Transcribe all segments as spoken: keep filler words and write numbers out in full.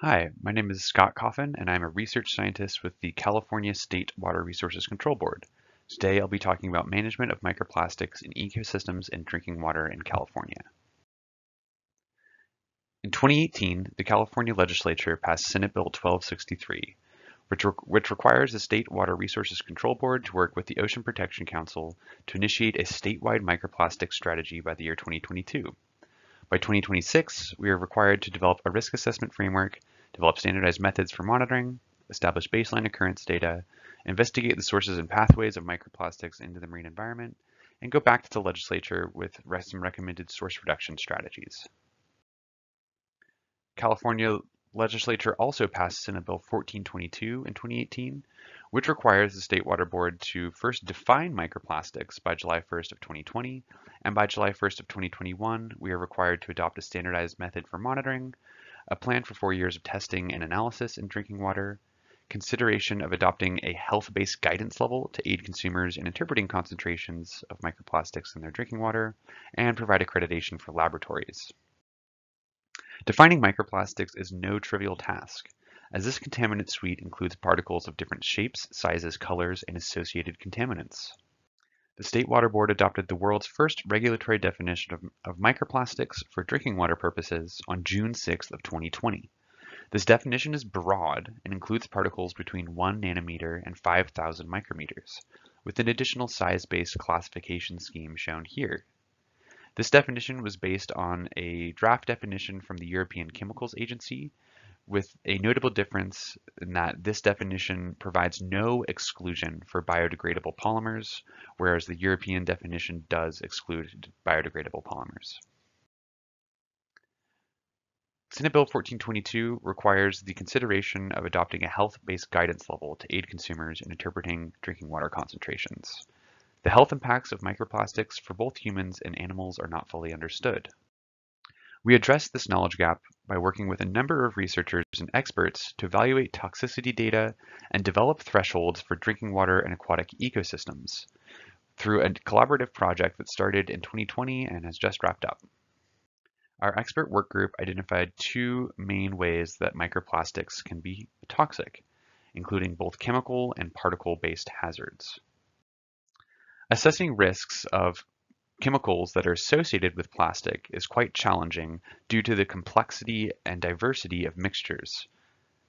Hi, my name is Scott Coffin, and I'm a research scientist with the California State Water Resources Control Board. Today I'll be talking about management of microplastics in ecosystems and drinking water in California. In twenty eighteen, the California legislature passed Senate Bill twelve sixty-three, which, re which requires the State Water Resources Control Board to work with the Ocean Protection Council to initiate a statewide microplastic strategy by the year twenty twenty-two. By twenty twenty-six, we are required to develop a risk assessment framework, develop standardized methods for monitoring, establish baseline occurrence data, investigate the sources and pathways of microplastics into the marine environment, and go back to the legislature with some recommended source reduction strategies. California legislature also passed Senate Bill fourteen twenty-two in twenty eighteen, which requires the State Water Board to first define microplastics by July first of twenty twenty, and by July first of twenty twenty-one, we are required to adopt a standardized method for monitoring, a plan for four years of testing and analysis in drinking water, consideration of adopting a health-based guidance level to aid consumers in interpreting concentrations of microplastics in their drinking water, and provide accreditation for laboratories. Defining microplastics is no trivial task, as this contaminant suite includes particles of different shapes, sizes, colors, and associated contaminants. The State Water Board adopted the world's first regulatory definition of, of microplastics for drinking water purposes on June sixth of twenty twenty. This definition is broad and includes particles between one nanometer and five thousand micrometers, with an additional size-based classification scheme shown here. This definition was based on a draft definition from the European Chemicals Agency, with a notable difference in that this definition provides no exclusion for biodegradable polymers, whereas the European definition does exclude biodegradable polymers. Senate Bill fourteen twenty-two requires the consideration of adopting a health-based guidance level to aid consumers in interpreting drinking water concentrations. The health impacts of microplastics for both humans and animals are not fully understood. We addressed this knowledge gap by working with a number of researchers and experts to evaluate toxicity data and develop thresholds for drinking water and aquatic ecosystems through a collaborative project that started in twenty twenty and has just wrapped up. Our expert work group identified two main ways that microplastics can be toxic, including both chemical and particle-based hazards. Assessing risks of chemicals that are associated with plastic is quite challenging due to the complexity and diversity of mixtures.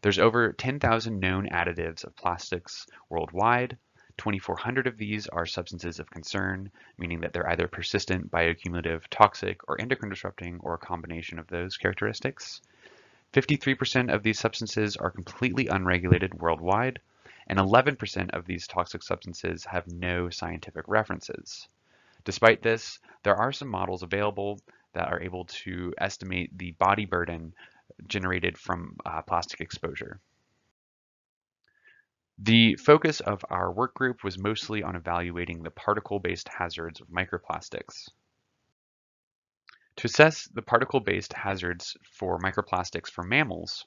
There's over ten thousand known additives of plastics worldwide. twenty-four hundred of these are substances of concern, meaning that they're either persistent, bioaccumulative, toxic, or endocrine disrupting, or a combination of those characteristics. fifty-three percent of these substances are completely unregulated worldwide, and eleven percent of these toxic substances have no scientific references. Despite this, there are some models available that are able to estimate the body burden generated from uh, plastic exposure. The focus of our work group was mostly on evaluating the particle-based hazards of microplastics. To assess the particle-based hazards for microplastics for mammals,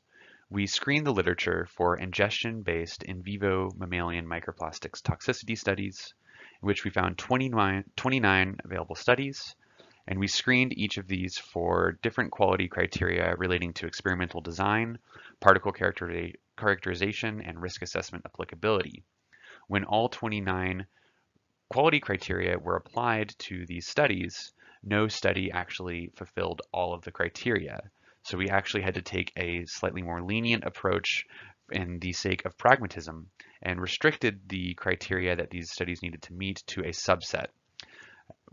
we screened the literature for ingestion-based in vivo mammalian microplastics toxicity studies, in which we found twenty-nine available studies, and we screened each of these for different quality criteria relating to experimental design, particle character characterization, and risk assessment applicability. When all twenty-nine quality criteria were applied to these studies, no study actually fulfilled all of the criteria. So we actually had to take a slightly more lenient approach in the sake of pragmatism and restricted the criteria that these studies needed to meet to a subset.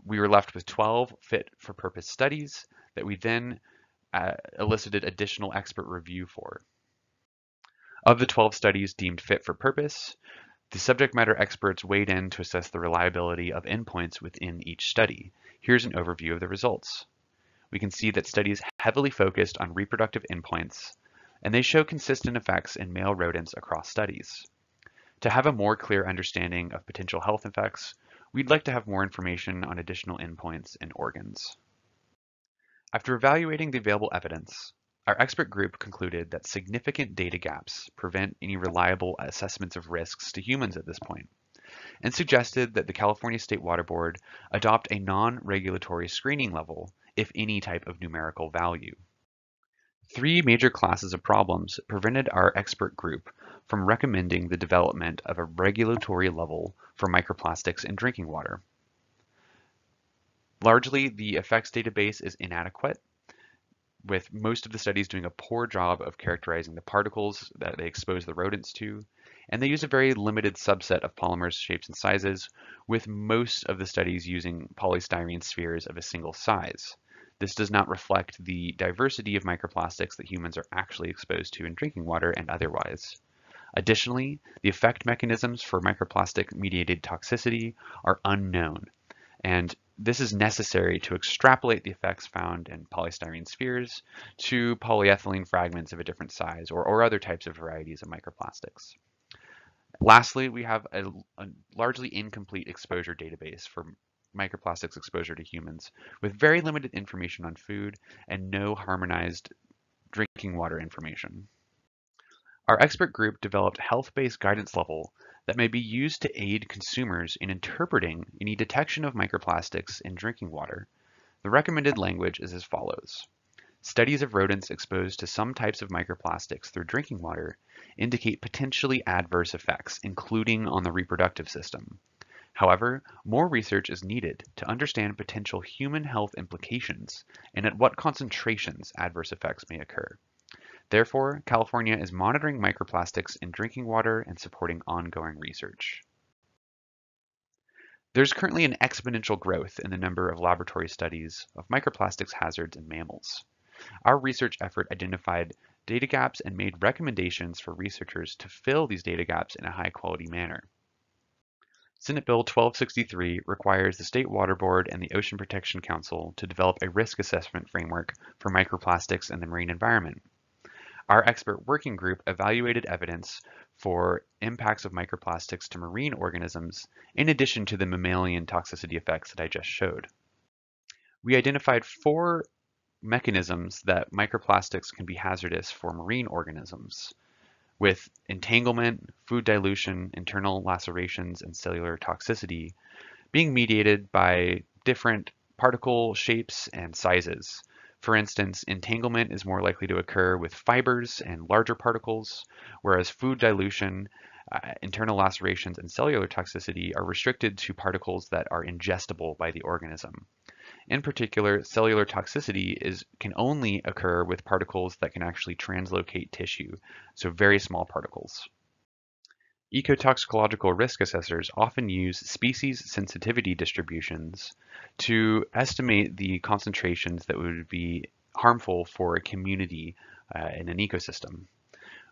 We were left with twelve fit for purpose studies that we then uh, elicited additional expert review for. Of the twelve studies deemed fit for purpose, the subject matter experts weighed in to assess the reliability of endpoints within each study. Here's an overview of the results. We can see that studies heavily focused on reproductive endpoints, and they show consistent effects in male rodents across studies. To have a more clear understanding of potential health effects, we'd like to have more information on additional endpoints and organs. After evaluating the available evidence, our expert group concluded that significant data gaps prevent any reliable assessments of risks to humans at this point, and suggested that the California State Water Board adopt a non-regulatory screening level if any type of numerical value. Three major classes of problems prevented our expert group from recommending the development of a regulatory level for microplastics in drinking water. Largely, the effects database is inadequate, with most of the studies doing a poor job of characterizing the particles that they expose the rodents to, and they use a very limited subset of polymers, shapes, and sizes, with most of the studies using polystyrene spheres of a single size. This does not reflect the diversity of microplastics that humans are actually exposed to in drinking water and otherwise. Additionally, the effect mechanisms for microplastic-mediated toxicity are unknown, and this is necessary to extrapolate the effects found in polystyrene spheres to polyethylene fragments of a different size or, or other types of varieties of microplastics. Lastly, we have a, a largely incomplete exposure database for microplastics exposure to humans, with very limited information on food and no harmonized drinking water information. Our expert group developed health-based guidance level that may be used to aid consumers in interpreting any detection of microplastics in drinking water. The recommended language is as follows. Studies of rodents exposed to some types of microplastics through drinking water indicate potentially adverse effects, including on the reproductive system. However, more research is needed to understand potential human health implications and at what concentrations adverse effects may occur. Therefore, California is monitoring microplastics in drinking water and supporting ongoing research. There's currently an exponential growth in the number of laboratory studies of microplastics hazards in mammals. Our research effort identified data gaps and made recommendations for researchers to fill these data gaps in a high-quality manner. Senate Bill twelve sixty-three requires the State Water Board and the Ocean Protection Council to develop a risk assessment framework for microplastics in the marine environment. Our expert working group evaluated evidence for impacts of microplastics to marine organisms, in addition to the mammalian toxicity effects that I just showed. We identified four mechanisms that microplastics can be hazardous for marine organisms, with entanglement, food dilution, internal lacerations, and cellular toxicity being mediated by different particle shapes and sizes. For instance, entanglement is more likely to occur with fibers and larger particles, whereas food dilution, uh, internal lacerations, and cellular toxicity are restricted to particles that are ingestible by the organism. In particular, cellular toxicity is, can only occur with particles that can actually translocate tissue, so very small particles. Ecotoxicological risk assessors often use species sensitivity distributions to estimate the concentrations that would be harmful for a community uh, in an ecosystem.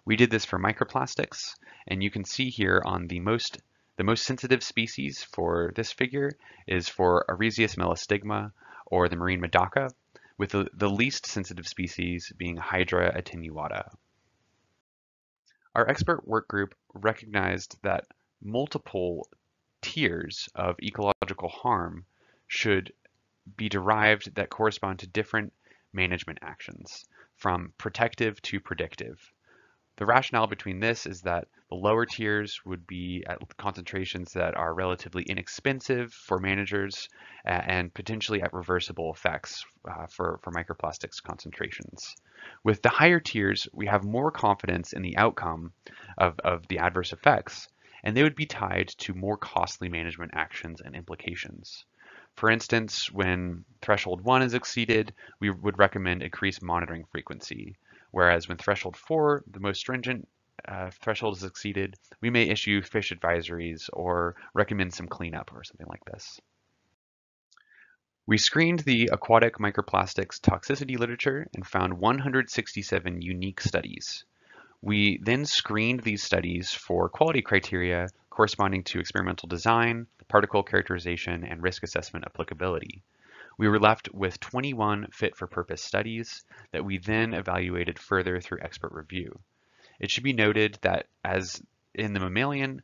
We did this for microplastics, and you can see here on the most, the most sensitive species for this figure is for Arrhenius melastigma or the marine madoka, with the, the least sensitive species being Hydra attenuata. Our expert work group recognized that multiple tiers of ecological harm should be derived that correspond to different management actions, from protective to predictive. The rationale between this is that the lower tiers would be at concentrations that are relatively inexpensive for managers and potentially at reversible effects uh, for, for microplastics concentrations. With the higher tiers, we have more confidence in the outcome of, of the adverse effects, and they would be tied to more costly management actions and implications. For instance, when threshold one is exceeded, we would recommend increased monitoring frequency, whereas when threshold four, the most stringent Uh, threshold is exceeded, we may issue fish advisories or recommend some cleanup or something like this. We screened the aquatic microplastics toxicity literature and found one hundred sixty-seven unique studies. We then screened these studies for quality criteria corresponding to experimental design, particle characterization, and risk assessment applicability. We were left with twenty-one fit-for-purpose studies that we then evaluated further through expert review. It should be noted that as in the mammalian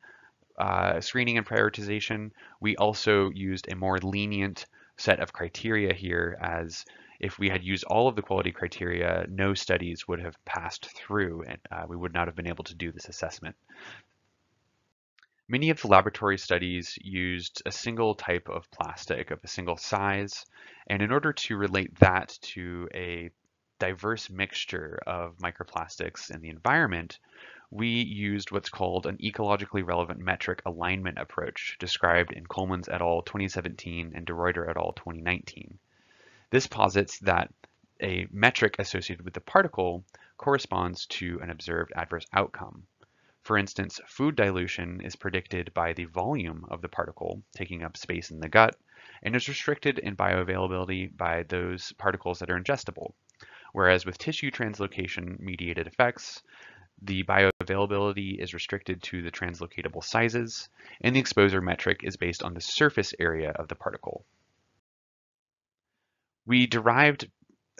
uh, screening and prioritization, we also used a more lenient set of criteria here, as if we had used all of the quality criteria, no studies would have passed through and uh, we would not have been able to do this assessment. Many of the laboratory studies used a single type of plastic of a single size, and in order to relate that to a diverse mixture of microplastics in the environment, we used what's called an ecologically relevant metric alignment approach described in Coleman et al. twenty seventeen and De Reuter et al. twenty nineteen. This posits that a metric associated with the particle corresponds to an observed adverse outcome. For instance, food dilution is predicted by the volume of the particle taking up space in the gut and is restricted in bioavailability by those particles that are ingestible. Whereas with tissue translocation-mediated effects, the bioavailability is restricted to the translocatable sizes, and the exposure metric is based on the surface area of the particle. We derived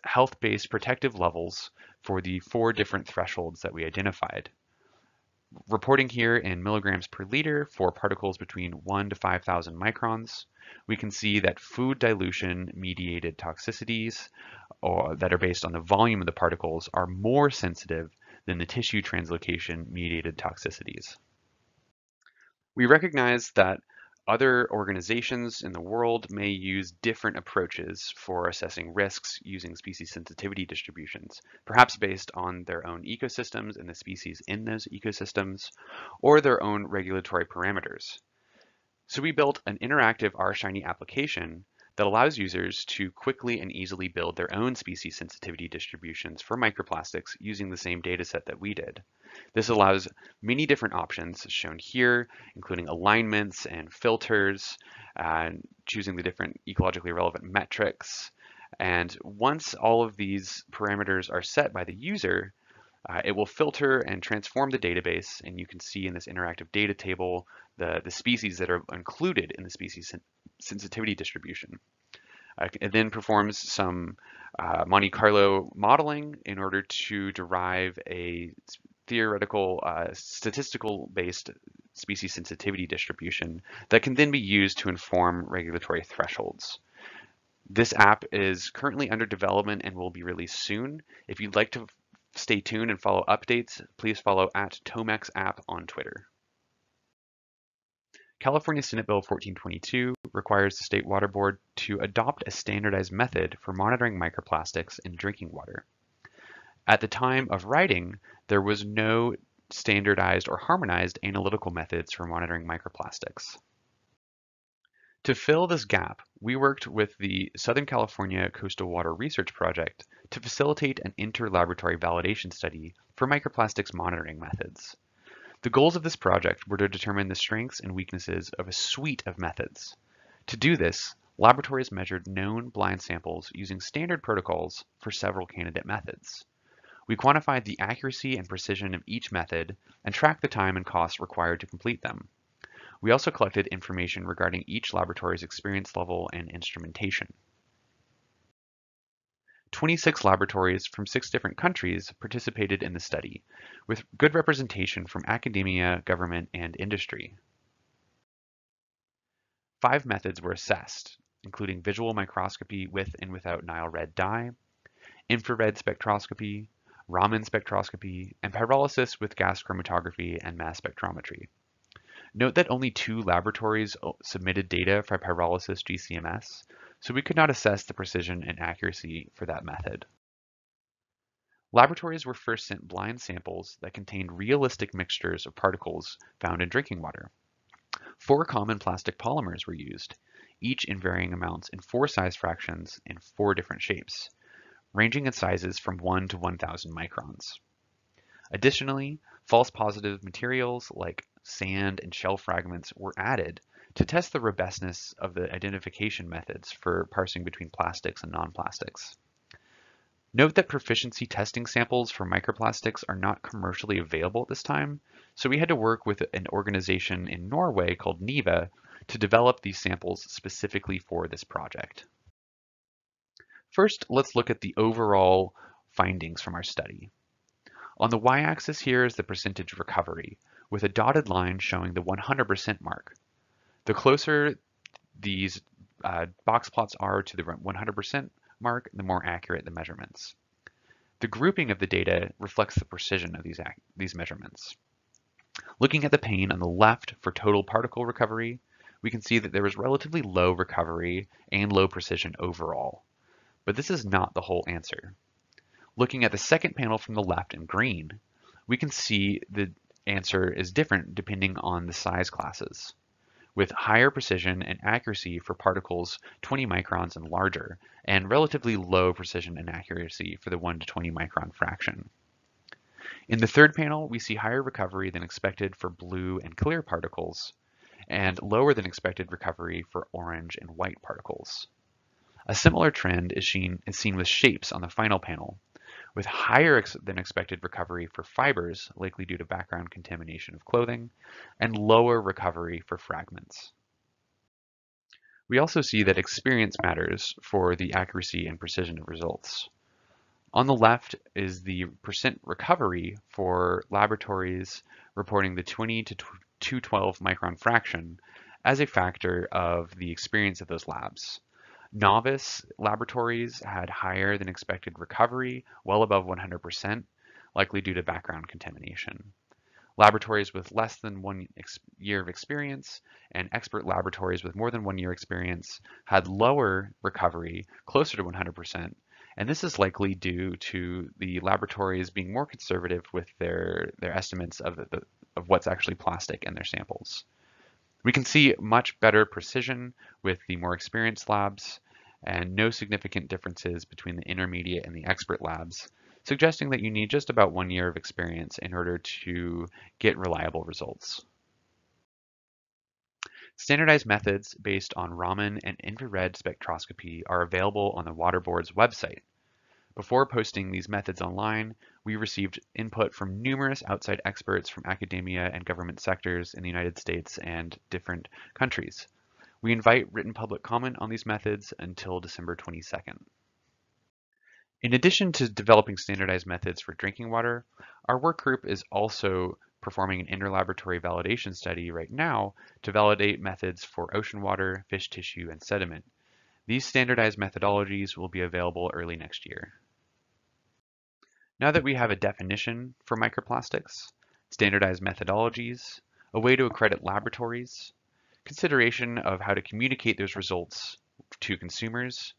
health-based protective levels for the four different thresholds that we identified. Reporting here in milligrams per liter for particles between one to five thousand microns, we can see that food dilution-mediated toxicities or, that are based on the volume of the particles are more sensitive than the tissue translocation-mediated toxicities. We recognize that other organizations in the world may use different approaches for assessing risks using species sensitivity distributions, perhaps based on their own ecosystems and the species in those ecosystems, or their own regulatory parameters. So we built an interactive R shiny application that allows users to quickly and easily build their own species sensitivity distributions for microplastics using the same dataset that we did. This allows many different options shown here, including alignments and filters, uh, choosing the different ecologically relevant metrics. And once all of these parameters are set by the user, uh, it will filter and transform the database. And you can see in this interactive data table, the, the species that are included in the species sensitivity distribution. Uh, it then performs some uh, Monte Carlo modeling in order to derive a theoretical uh, statistical based species sensitivity distribution that can then be used to inform regulatory thresholds. This app is currently under development and will be released soon. If you'd like to stay tuned and follow updates, please follow at Tomex app on Twitter. California Senate Bill fourteen twenty-two requires the State Water Board to adopt a standardized method for monitoring microplastics in drinking water. At the time of writing, there was no standardized or harmonized analytical methods for monitoring microplastics. To fill this gap, we worked with the Southern California Coastal Water Research Project to facilitate an inter-laboratory validation study for microplastics monitoring methods. The goals of this project were to determine the strengths and weaknesses of a suite of methods. To do this, laboratories measured known blind samples using standard protocols for several candidate methods. We quantified the accuracy and precision of each method and tracked the time and costs required to complete them. We also collected information regarding each laboratory's experience level and instrumentation. twenty-six laboratories from six different countries participated in the study, with good representation from academia, government, and industry. Five methods were assessed, including visual microscopy with and without Nile red dye, infrared spectroscopy, Raman spectroscopy, and pyrolysis with gas chromatography and mass spectrometry. Note that only two laboratories submitted data for pyrolysis G C M S, so we could not assess the precision and accuracy for that method. Laboratories were first sent blind samples that contained realistic mixtures of particles found in drinking water. Four common plastic polymers were used, each in varying amounts in four size fractions in four different shapes, ranging in sizes from one to one thousand microns. Additionally, false positive materials like sand and shell fragments were added to test the robustness of the identification methods for parsing between plastics and non-plastics. Note that proficiency testing samples for microplastics are not commercially available at this time, so we had to work with an organization in Norway called NIVA to develop these samples specifically for this project. First, let's look at the overall findings from our study. On the y-axis here is the percentage recovery, with a dotted line showing the one hundred percent mark. The closer these uh, box plots are to the one hundred percent mark, the more accurate the measurements. The grouping of the data reflects the precision of these, these measurements. Looking at the pane on the left for total particle recovery, we can see that there was relatively low recovery and low precision overall, but this is not the whole answer. Looking at the second panel from the left in green, we can see the answer is different depending on the size classes, with higher precision and accuracy for particles twenty microns and larger, and relatively low precision and accuracy for the one to twenty micron fraction. In the third panel, we see higher recovery than expected for blue and clear particles, and lower than expected recovery for orange and white particles. A similar trend is seen, is seen with shapes on the final panel, with higher ex than expected recovery for fibers, likely due to background contamination of clothing, and lower recovery for fragments. We also see that experience matters for the accuracy and precision of results. On the left is the percent recovery for laboratories reporting the twenty to two twelve micron fraction as a factor of the experience of those labs. Novice laboratories had higher than expected recovery, well above one hundred percent, likely due to background contamination. Laboratories with less than one year of experience and expert laboratories with more than one year experience had lower recovery, closer to one hundred percent, and this is likely due to the laboratories being more conservative with their, their estimates of, the, of what's actually plastic in their samples. We can see much better precision with the more experienced labs, and no significant differences between the intermediate and the expert labs, suggesting that you need just about one year of experience in order to get reliable results. Standardized methods based on Raman and infrared spectroscopy are available on the Water Board's website. Before posting these methods online, we received input from numerous outside experts from academia and government sectors in the United States and different countries. We invite written public comment on these methods until December twenty-second. In addition to developing standardized methods for drinking water, our work group is also performing an interlaboratory validation study right now to validate methods for ocean water, fish tissue, and sediment. These standardized methodologies will be available early next year. Now that we have a definition for microplastics, standardized methodologies, a way to accredit laboratories, consideration of how to communicate those results to consumers,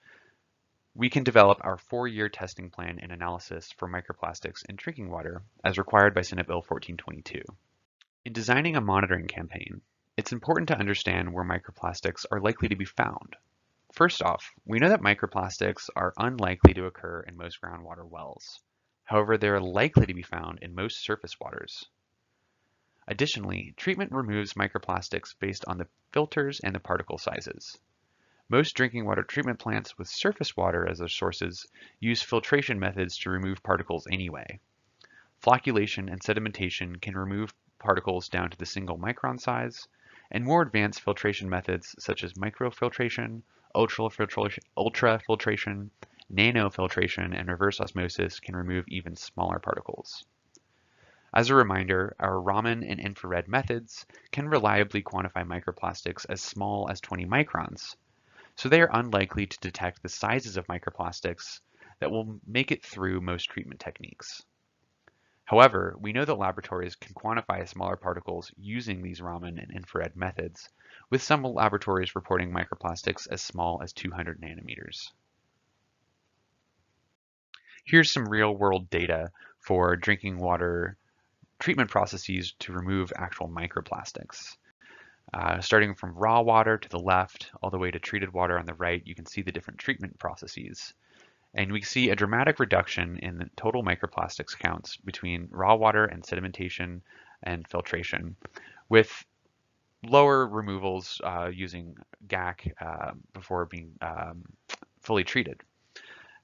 we can develop our four-year testing plan and analysis for microplastics in drinking water as required by Senate Bill fourteen twenty-two. In designing a monitoring campaign, it's important to understand where microplastics are likely to be found. First off, we know that microplastics are unlikely to occur in most groundwater wells. However, they are likely to be found in most surface waters. Additionally, treatment removes microplastics based on the filters and the particle sizes. Most drinking water treatment plants with surface water as their sources use filtration methods to remove particles anyway. Flocculation and sedimentation can remove particles down to the single micron size, and more advanced filtration methods such as microfiltration, ultrafiltration, ultrafiltration, nanofiltration, and reverse osmosis can remove even smaller particles. As a reminder, our Raman and infrared methods can reliably quantify microplastics as small as twenty microns, so they are unlikely to detect the sizes of microplastics that will make it through most treatment techniques. However, we know that laboratories can quantify smaller particles using these Raman and infrared methods, with some laboratories reporting microplastics as small as two hundred nanometers. Here's some real-world data for drinking water treatment processes to remove actual microplastics. Uh, starting from raw water to the left, all the way to treated water on the right, you can see the different treatment processes. And we see a dramatic reduction in the total microplastics counts between raw water and sedimentation and filtration, with lower removals uh, using G A C uh, before being um, fully treated.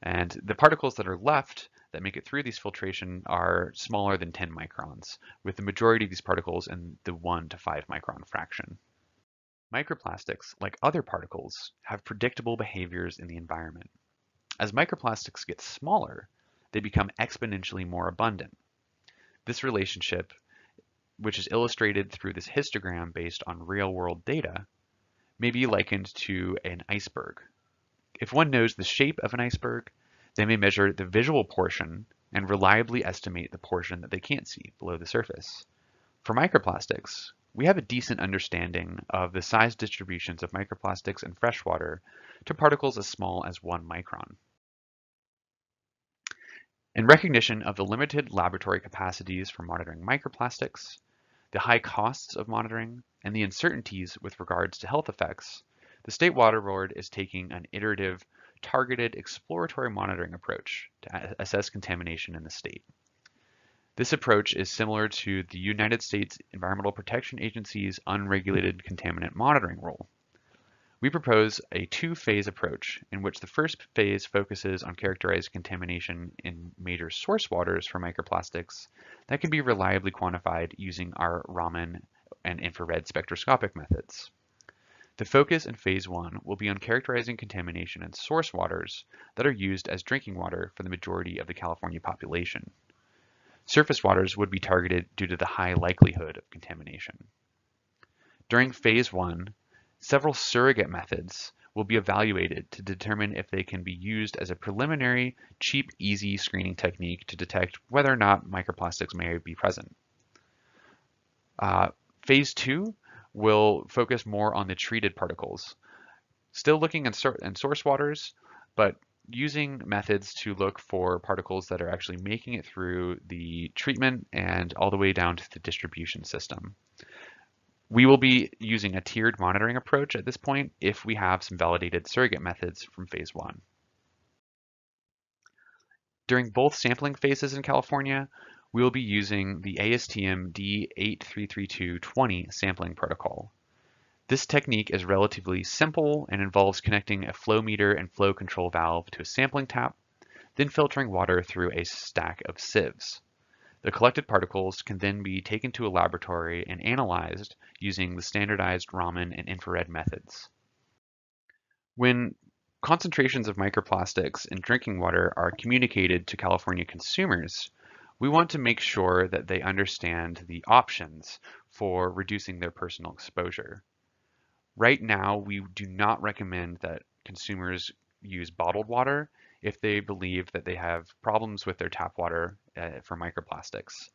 And the particles that are left that make it through these filtration are smaller than ten microns, with the majority of these particles in the one to five micron fraction. Microplastics, like other particles, have predictable behaviors in the environment. As microplastics get smaller, they become exponentially more abundant. This relationship, which is illustrated through this histogram based on real-world data, may be likened to an iceberg. If one knows the shape of an iceberg, they may measure the visual portion and reliably estimate the portion that they can't see below the surface. For microplastics, we have a decent understanding of the size distributions of microplastics in freshwater to particles as small as one micron. In recognition of the limited laboratory capacities for monitoring microplastics, the high costs of monitoring, and the uncertainties with regards to health effects, the State Water Board is taking an iterative, targeted exploratory monitoring approach to assess contamination in the state. This approach is similar to the United States Environmental Protection Agency's unregulated contaminant monitoring rule. We propose a two-phase approach in which the first phase focuses on characterizing contamination in major source waters for microplastics that can be reliably quantified using our Raman and infrared spectroscopic methods. The focus in phase one will be on characterizing contamination in source waters that are used as drinking water for the majority of the California population. Surface waters would be targeted due to the high likelihood of contamination. During phase one, several surrogate methods will be evaluated to determine if they can be used as a preliminary, cheap, easy screening technique to detect whether or not microplastics may be present. Uh, phase two will focus more on the treated particles, still looking in, in source waters, but using methods to look for particles that are actually making it through the treatment and all the way down to the distribution system. We will be using a tiered monitoring approach at this point if we have some validated surrogate methods from phase one. During both sampling phases in California, we will be using the A S T M D eight three three two dash twenty sampling protocol. This technique is relatively simple and involves connecting a flow meter and flow control valve to a sampling tap, then filtering water through a stack of sieves. The collected particles can then be taken to a laboratory and analyzed using the standardized Raman and infrared methods. When concentrations of microplastics in drinking water are communicated to California consumers, we want to make sure that they understand the options for reducing their personal exposure. Right now, we do not recommend that consumers use bottled water if they believe that they have problems with their tap water uh, for microplastics.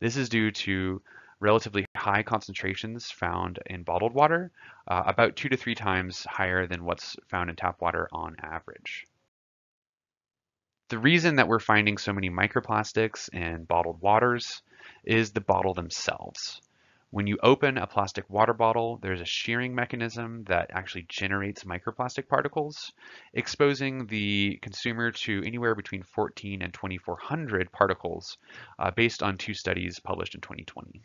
This is due to relatively high concentrations found in bottled water, uh, about two to three times higher than what's found in tap water on average. The reason that we're finding so many microplastics in bottled waters is the bottle themselves. When you open a plastic water bottle, there's a shearing mechanism that actually generates microplastic particles, exposing the consumer to anywhere between fourteen and twenty-four hundred particles uh, based on two studies published in twenty twenty.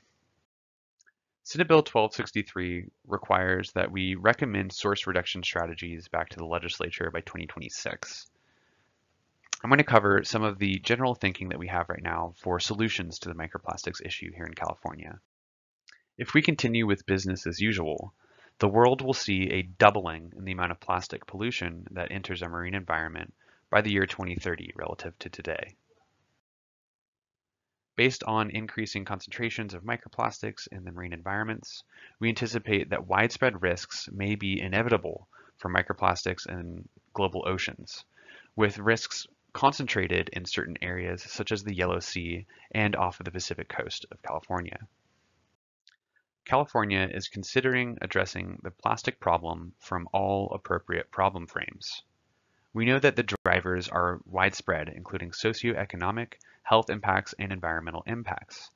Senate Bill twelve sixty-three requires that we recommend source reduction strategies back to the legislature by twenty twenty-six. I'm going to cover some of the general thinking that we have right now for solutions to the microplastics issue here in California. If we continue with business as usual, the world will see a doubling in the amount of plastic pollution that enters our marine environment by the year twenty thirty relative to today. Based on increasing concentrations of microplastics in the marine environments, we anticipate that widespread risks may be inevitable for microplastics in global oceans, with risks concentrated in certain areas such as the Yellow Sea and off of the Pacific coast of California. California is considering addressing the plastic problem from all appropriate problem frames. We know that the drivers are widespread, including socioeconomic, health impacts, and environmental impacts.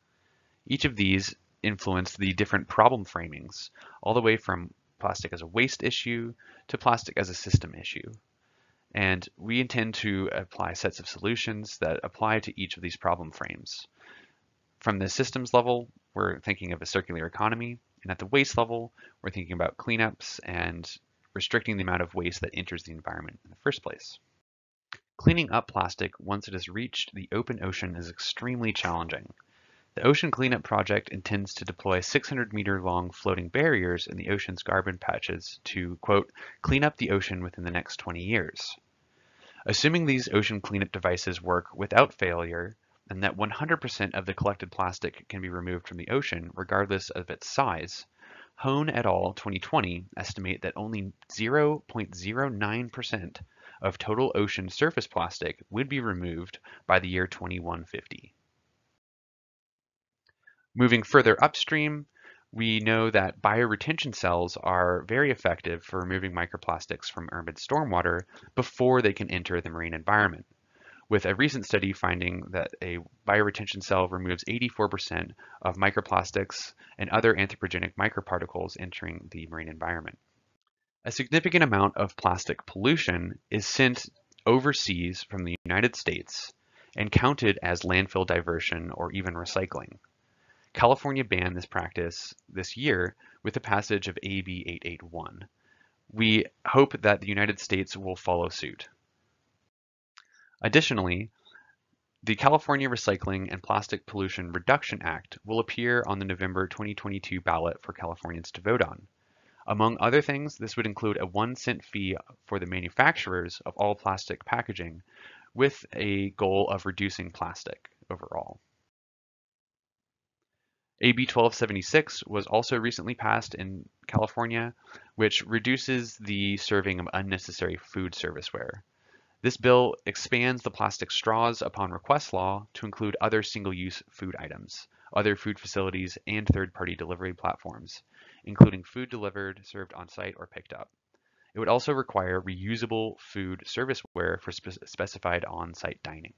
Each of these influence the different problem framings, all the way from plastic as a waste issue to plastic as a system issue. And we intend to apply sets of solutions that apply to each of these problem frames. From the systems level, we're thinking of a circular economy, and at the waste level, we're thinking about cleanups and restricting the amount of waste that enters the environment in the first place. Cleaning up plastic once it has reached the open ocean is extremely challenging. The Ocean Cleanup Project intends to deploy six hundred meter long floating barriers in the ocean's garbage patches to, quote, clean up the ocean within the next twenty years. Assuming these ocean cleanup devices work without failure, and that one hundred percent of the collected plastic can be removed from the ocean, regardless of its size, Hone et al. twenty twenty estimate that only zero point zero nine percent of total ocean surface plastic would be removed by the year twenty one fifty. Moving further upstream, we know that bioretention cells are very effective for removing microplastics from urban stormwater before they can enter the marine environment. with a recent study finding that a bioretention cell removes eighty-four percent of microplastics and other anthropogenic microparticles entering the marine environment. A significant amount of plastic pollution is sent overseas from the United States and counted as landfill diversion or even recycling. California banned this practice this year with the passage of A B eight eighty-one. We hope that the United States will follow suit. Additionally, the California Recycling and Plastic Pollution Reduction Act will appear on the November twenty twenty-two ballot for Californians to vote on. Among other things, this would include a one cent fee for the manufacturers of all plastic packaging with a goal of reducing plastic overall. A B twelve seventy-six was also recently passed in California, which reduces the serving of unnecessary food service ware. This bill expands the plastic straws upon request law to include other single-use food items, other food facilities, and third-party delivery platforms, including food delivered, served on-site, or picked up. It would also require reusable food serviceware for spe- specified on-site dining.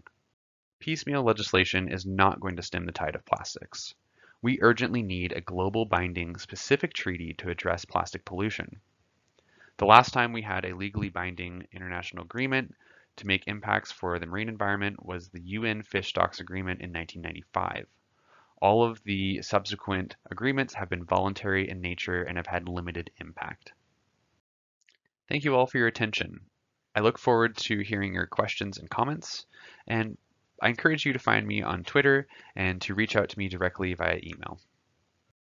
Piecemeal legislation is not going to stem the tide of plastics. We urgently need a global binding specific treaty to address plastic pollution. The last time we had a legally binding international agreement to make impacts for the marine environment was the U N Fish Stocks Agreement in nineteen ninety-five. All of the subsequent agreements have been voluntary in nature and have had limited impact. Thank you all for your attention. I look forward to hearing your questions and comments, and I encourage you to find me on Twitter and to reach out to me directly via email.